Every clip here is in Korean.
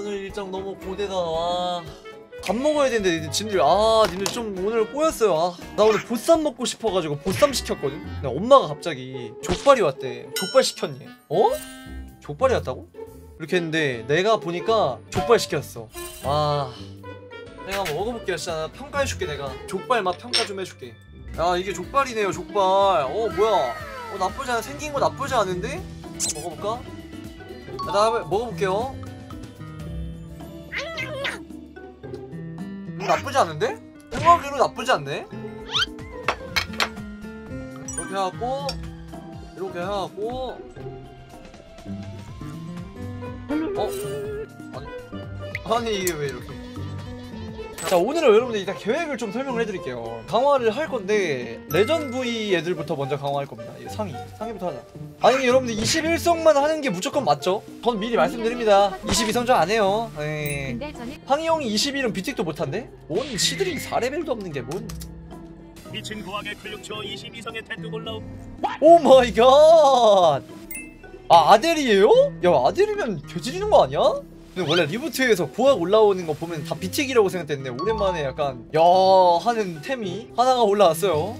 오늘 일정 너무 고되다. 와. 밥 먹어야 되는데 님들, 아 님들 좀 오늘 꼬였어요. 아, 나 오늘 보쌈 먹고 싶어가지고 보쌈 시켰거든? 근데 엄마가 갑자기 족발이 왔대. 족발 시켰니? 어? 족발이 왔다고? 이렇게 했는데 내가 보니까 족발 시켰어. 아 내가 한번 먹어볼게. 진짜 평가해줄게. 내가 족발 맛 평가 좀 해줄게. 야 이게 족발이네요. 족발. 어 뭐야, 어 나쁘지 않아. 생긴 거 나쁘지 않은데? 먹어볼까? 야, 나 먹어볼게요. 나쁘지 않은데? 생각으로 나쁘지 않네? 이렇게 해갖고 이렇게 해갖고. 어? 아니 이게 왜 이렇게. 자 오늘은 여러분들 일단 계획을 좀 설명을 해드릴게요. 강화를 할 건데 레전 V 애들부터 먼저 강화할 겁니다. 상위부터 하자. 아니 여러분들 21성만 하는 게 무조건 맞죠? 전 미리 말씀드립니다. 22성전 안 해요. 에이. 황희 형이 21은 비틱도 못한대? 뭔 시들이 4레벨도 없는 게 뭔? 오 마이 갓! 아 아델이에요? 야 아델이면 개지리는 거 아니야? 근데 원래 리부트에서 고학 올라오는 거 보면 다 비틱이라고 생각했는데 오랜만에 약간 야 하는 템이 하나가 올라왔어요.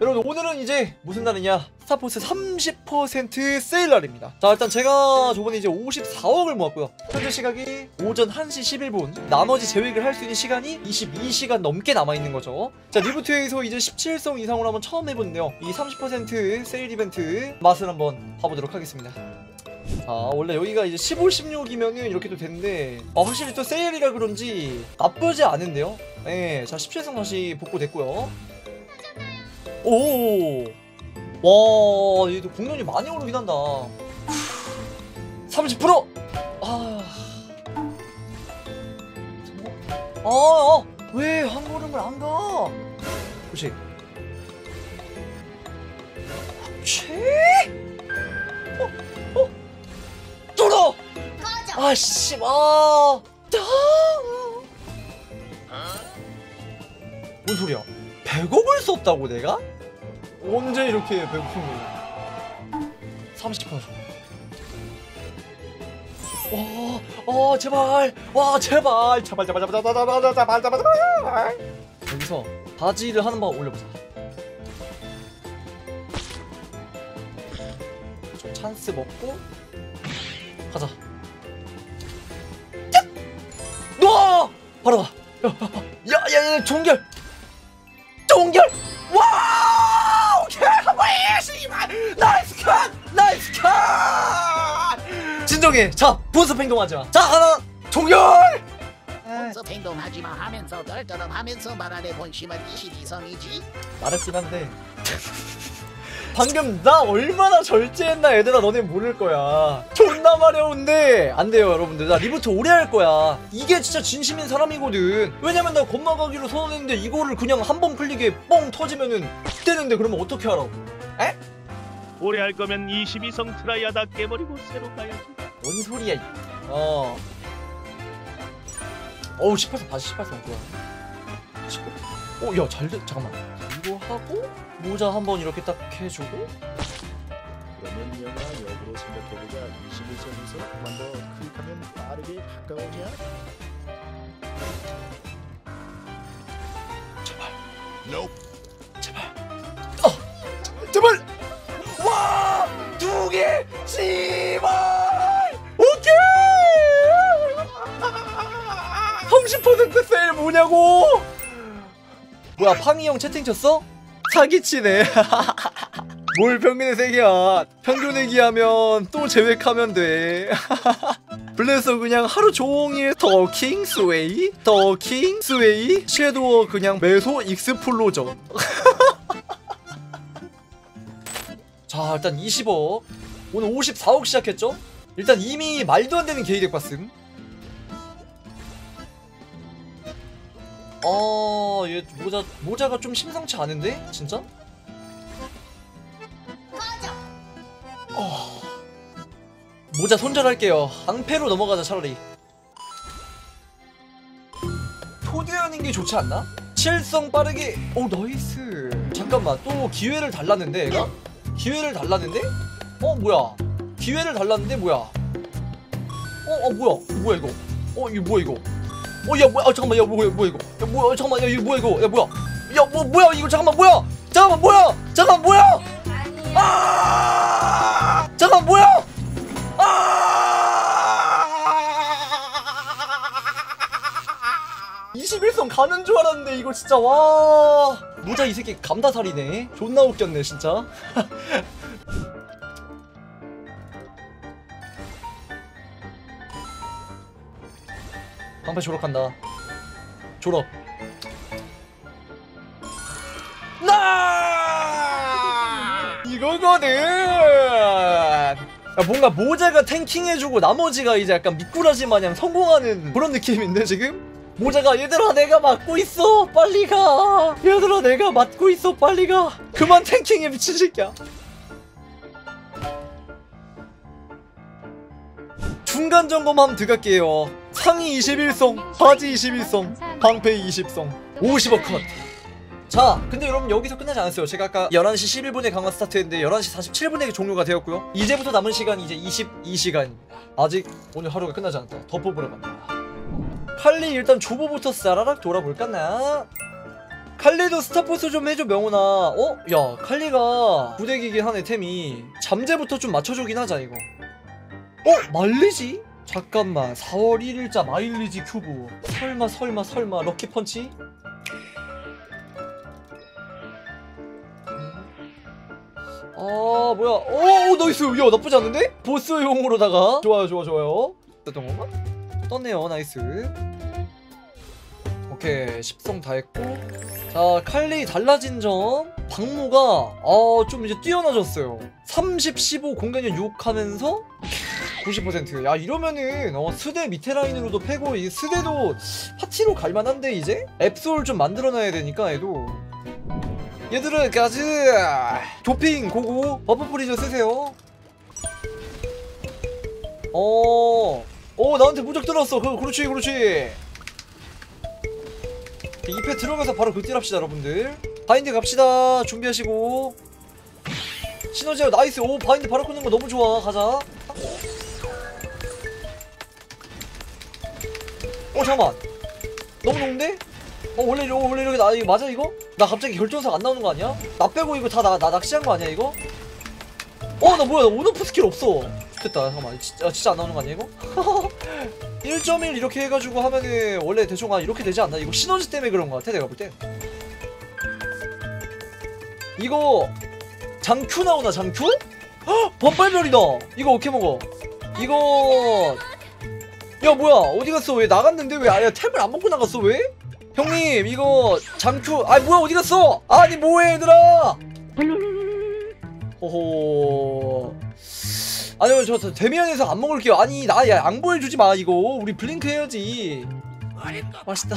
여러분 오늘은 이제 무슨 날이냐, 스타포스 30% 세일 날입니다. 자 일단 제가 저번에 이제 54억을 모았고요. 현재 시각이 오전 1시 11분. 나머지 재획을 할 수 있는 시간이 22시간 넘게 남아있는 거죠. 자 리부트에서 이제 17성 이상으로 한번 처음 해보는데요, 이 30% 세일 이벤트 맛을 한번 봐보도록 하겠습니다. 아 원래 여기가 이제 15, 16이면은 이렇게 또 됐는데 아 확실히 또 세일이라 그런지 나쁘지 않은데요. 예, 자 17성 다시 복구됐고요. 오, 와 얘도 공연이 많이 오르긴 한다. 30%! 아, 왜 한 걸음을 안 가? 그렇지. 쫄어! 아씨, 아, 뭔 소리야? 100억을 썼다고 내가? 언제 이렇게 배고픈 거야? 30%. 와, 제발, 와, 제발, 제발, 제발, 제발, 제발, 제발, 제발, 제발. 여기서 바지를 하는 방 올려보자. 좀 찬스 먹고 가자. 너 바로 가. 야, 종결. 종결! 와우! 개화보이! 씨발! 나이스 컷! 나이스 컷! 진정해! 자! 분석 행동하지 마! 자! 하나! 종결! 분석 행동하지 마 하면서 덜덜하면서 말하네. 본심은 22성이지? 말했긴 한데 방금 나 얼마나 절제했나 얘들아 너네 모를 거야. 존나 마려운데 안 돼요 여러분들. 나 리부트 오래 할 거야. 이게 진짜 진심인 사람이거든. 왜냐면 나 건너가기로 선언했는데 이거를 그냥 한 번 클릭에 뻥 터지면은 되는데 그러면 어떻게 하라고? 에? 오래 할 거면 22성 트라이하다 깨버리고 새로 가야지. 뭔 소리야. 어우 18성 다시 18성 좋아. 오 야 잘 돼. 잠깐만 이거 하고 모자 한번 이렇게 딱 해주고. 그러면 영화 역으로 생각해보자. 21점에서 그만 더 클릭하면 빠르게 가까워져. 제발. Nope. 제발. 제발. 와! 두 개. 씨발. 오케이. 30% 세일 뭐냐고. 뭐야 팡이 형 채팅 쳤어? 사기치네. 뭘 평균의 세계야. 평균에 기하면 또 제외하면 돼. 그래서 그냥 하루 종일 더킹 스웨이 더킹 스웨이 섀도우 그냥 메소 익스플로저. 자 일단 20억. 오늘 54억 시작했죠? 일단 이미 말도 안 되는 계획 봤음. 아, 얘 모자가 좀 심상치 않은데? 진짜? 모자 손절할게요. 앙패로 넘어가자 차라리. 토대하는 게 좋지 않나? 7성 빠르게. 오 나이스. 잠깐만 또 기회를 달랐는데 얘가? 기회를 달랐는데? 뭐야? 기회를 달랐는데 뭐야? 뭐야 이거? 이게 뭐야 이거? 야 뭐야? 잠깐만, 야 뭐야 이거? 야 뭐야? 잠깐만, 야 이거 뭐야 이거? 야 뭐야? 야 뭐야 이거? 잠깐만 뭐야? 잠깐만 뭐야? 잠깐만 뭐야? 아! 잠깐만 뭐야? 아! 21선 가는 줄 알았는데 이걸 진짜 와. 모자 이 새끼 감다살이네. 존나 웃겼네 진짜. 방패 졸업한다. 졸업. 나! 이거거든. 뭔가 모자가 탱킹해주고 나머지가 이제 약간 미꾸라지 마냥 성공하는 그런 느낌인데 지금? 모자가 얘들아 내가 맞고 있어 빨리 가. 얘들아 내가 맞고 있어 빨리 가. 그만 탱킹해 미친 새끼야. 중간 점검 한번 들어갈게요. 상의 21성, 바지 21성, 방패 20성, 50억 컷. 자, 근데 여러분 여기서 끝나지 않았어요. 제가 아까 11시 11분에 강화 스타트했는데 11시 47분에 종료가 되었고요. 이제부터 남은 시간이 이제 22시간입니다. 아직 오늘 하루가 끝나지 않았다. 더 뽑으러 갑니다. 칼리 일단 조보부터 싸라락 돌아볼까나? 칼리도 스타포스 좀 해줘 명훈아. 야 칼리가 부대기긴 하네. 템이 잠재부터 좀 맞춰주긴 하자 이거. 말리지? 잠깐만 4월 1일자 마일리지 큐브 설마 럭키펀치? 아 뭐야. 오 나이스. 야 나쁘지 않은데? 보스용으로다가 좋아요 어떤 건가? 떴네요. 나이스. 오케이 10성 다 했고. 자 칼리 달라진 점 방모가 좀 이제 뛰어나졌어요. 30, 15 공격력 6 하면서 90%. 야 이러면은 스대 밑에 라인으로도 패고 이 스대도 파티로 갈만한데 이제? 앱솔 좀 만들어놔야 되니까 얘도. 얘들은 가자. 도핑 고고 버프 프리저 쓰세요. 나한테 무적 들었어. 그렇지 2패 들어가서 바로 극딜 합시다 여러분들. 바인드 갑시다. 준비하시고 시너지야. 나이스. 오 바인드 바로 끊는 거 너무 좋아. 가자. 잠깐만 너무 높은데? 원래 이렇게 나 이거 맞아 이거? 나 갑자기 결정석 안 나오는 거 아니야? 나 빼고 이거 다 나 낚시한 거 아니야 이거? 나 뭐야 나 온오프 스킬 없어. 됐다. 잠깐만 진짜 안 나오는 거 아니야 이거? 1.1 이렇게 해가지고 하면은 원래 대충 이렇게 되지 않나? 이거 시너지 때문에 그런 거 같아 내가 볼 때. 이거 장큐 나오나 장큐? 헉! 범발별이다! 이거 어떻게 먹어? 이거... 야 뭐야 어디갔어? 왜 나갔는데? 왜 탭을 안 먹고 나갔어 왜? 형님 이거 장큐... 뭐야 어디갔어? 아니 뭐해 얘들아! 호호... 아니 저 데미안에서 안 먹을게요. 아니 나 안 보여주지 마 이거. 우리 블링크 해야지. 맛있다.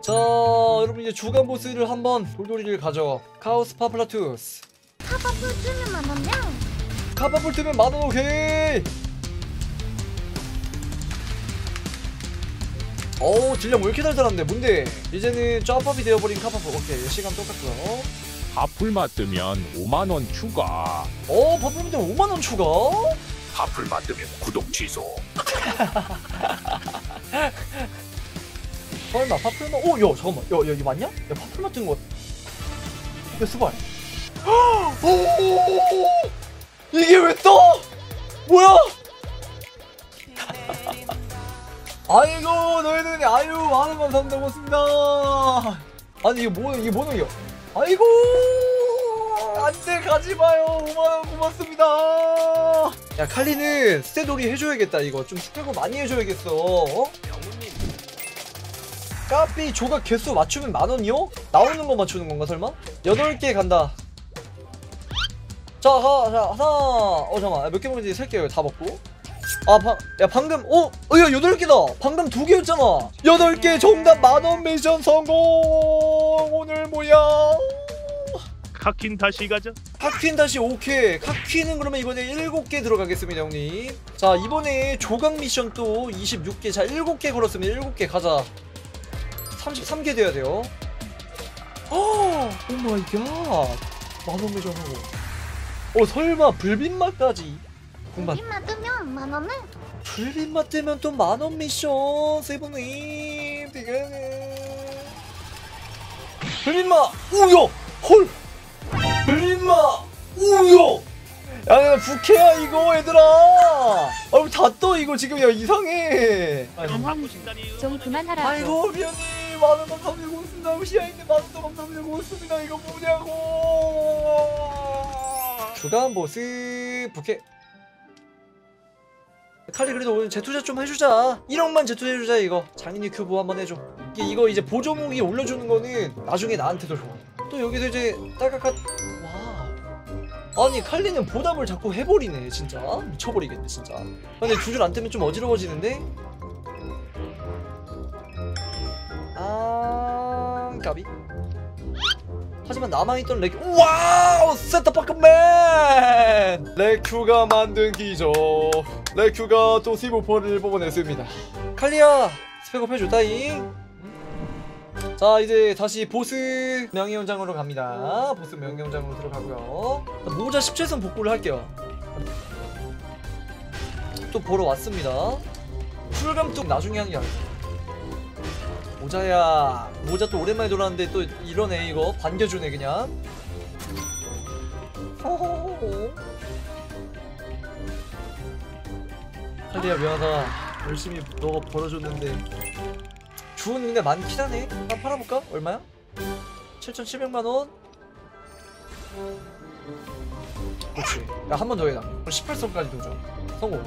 자 여러분 이제 주간 보스를 한번 돌돌이를 가져. 카오스 파플라투스. 카파풀트면 만원이야. 카파풀트면 만원. 오케이. 어우 질량 왜 이렇게 달달한데 뭔데? 이제는 짭밥이 되어버린 카파풀. 오케이 시간 똑같고요. 파풀만 뜨면 5만원 추가. 파풀만 뜨면 5만원 추가? 파풀만 뜨면 구독 취소. 설마 파풀맛? 야 잠깐만 야 여기 맞냐? 야 파풀맛 뜬거 야 스발. 이게 왜 떠? 뭐야? 아이고 너희들이 아유 많은 감사합니다 고맙습니다. 아니 이게 뭐 능력? 아이고 안돼 가지마요. 5만원 고맙습니다. 야 칼리는 스테돌이 해줘야겠다. 이거 좀 스테고 많이 해줘야겠어. 까비 조각 개수 맞추면 만원이요? 나오는 거 맞추는 건가 설마? 8개 간다. 자 하나 잠깐만 몇 개 먹는지 셀게요. 다 먹고 야 방금 야 8개다. 방금 2개였잖아 8개 정답. 만원 미션 성공. 오늘 뭐야 카킨 다시 가자. 카퀸 다시. 오케이 카퀸은 그러면 이번에 7개 들어가겠습니다 형님. 자 이번에 조각 미션 또 26개. 자 7개 걸었습니다. 7개 가자. 33개 돼야 돼요. 오 마이 갓. 만원 매장하고. 설마 불빛맛까지. 공반. 풀빛만 뜨면 만원을? 풀빛만 뜨면 또 만원 미션. 세븐이 되게. 풀빛만 우여 헐. 풀빛만 우여. 야 부캐야 이거 얘들아. 아유 다 떠 이거 지금 야 이상해. 좀 그만하라. 아이고 미안해. 만원 감사드리고 있습니다. 시아인데 만원 감사드리고 있습니다. 이거 뭐냐고. 주간 보스 부캐. 칼리 그래도 오늘 재투자 좀 해주자. 1억만 재투자해주자 이거. 장인이 큐브 한번 해줘. 이거 이제 보조무기 올려주는 거는 나중에 나한테도 좋아. 또 여기서 이제 딸깍. 와. 아니 칼리는 보답을 자꾸 해버리네 진짜. 미쳐버리겠네 진짜. 근데 줄줄 안 뜨면 좀 어지러워지는데. 아, 까비. 하지만 남아있던 레큐. 와우, 센터파크맨! 레큐가 만든 기적. 레큐가 또 15%를 뽑아냈습니다. 칼리야, 스펙업 해줬다잉. 자, 이제 다시 보스 명예현장으로 갑니다. 보스 명예현장으로 들어가고요. 모자 17선 복구를 할게요. 또 보러 왔습니다. 풀감뚝 나중에 하는 게 아니죠. 모자야, 모자 또 오랜만에 돌아왔는데 또 이러네 이거. 반겨주네 그냥. 칼리야 미안하다. 열심히 너가 벌어줬는데. 주운 근데 많긴 하네. 나 팔아볼까? 얼마야? 7,700만원? 그렇지. 야 한 번 더 해라. 18선까지 도전. 성공.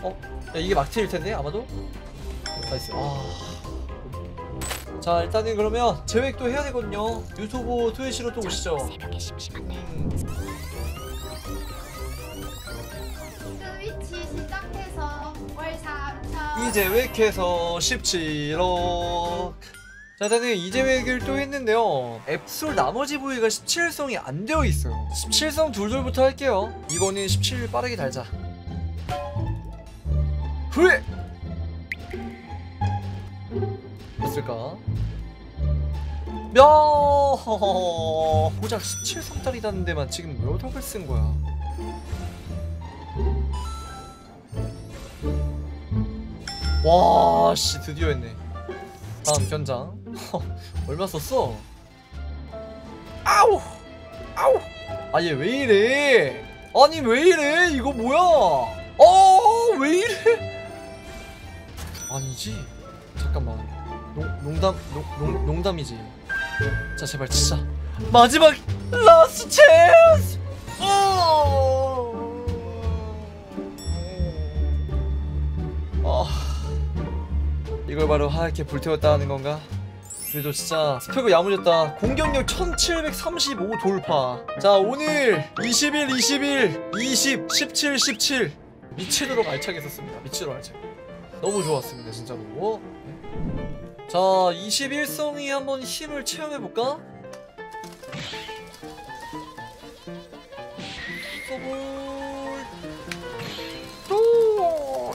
어? 야 이게 막트일텐데 아마도? 나이스. 아... 자 일단은 그러면 재획도 해야 되거든요. 유튜브 트위치로 또 오시죠. 트위치 시작해서 월 3천 이재획해서 17억. 자 일단은 이재획을 또 했는데요. 앱솔 나머지 부위가 17성이 안 되어 있어요. 17성 둘둘부터 할게요. 이거는 17 빠르게 달자. 그래! 됐을까? 며 고작 17성짜리다는데만 지금 몇 억을 쓴 거야? 와, 씨, 드디어 했네. 다음 견장. 얼마 썼어? 아우! 아우! 아, 얘 왜 이래? 아니, 왜 이래? 이거 뭐야? 어, 왜 이래? 아니지? 잠깐만. 농담이지. 자 제발 진짜 마지막 라스트 찬스. 이걸 바로 하얗게 불태웠다는 건가? 그래도 진짜 스펙이 야무졌다. 공격력 1735 돌파. 자 오늘 21, 21, 20, 17, 17 미치도록 알차게 썼습니다. 미치도록 알차게. 너무 좋았습니다 진짜로. 자 21성이 한번 힘을 체험해볼까?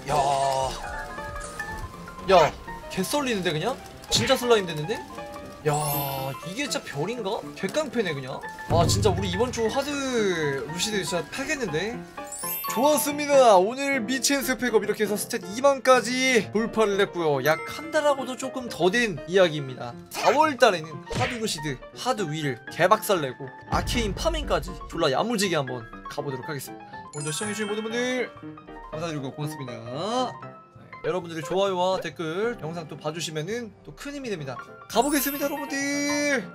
야, 야 개 썰리는데 그냥? 진짜 슬라임 됐는데? 야 이게 진짜 별인가? 객강패네 그냥? 아 진짜 우리 이번주 하드 루시드 진짜 패겠는데? 좋았습니다. 오늘 미친 스펙업 이렇게 해서 스탯 2만까지 돌파를 했고요. 약 한 달하고도 조금 더 된 이야기입니다. 4월달에는 하드 루시드, 하드 윌, 개박살내고 아케인 파밍까지 졸라 야무지게 한번 가보도록 하겠습니다. 오늘도 시청해주신 모든 분들 감사드리고 고맙습니다. 여러분들의 좋아요와 댓글 영상 또 봐주시면은 또 큰 힘이 됩니다. 가보겠습니다 여러분들.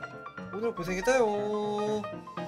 오늘 고생했다요.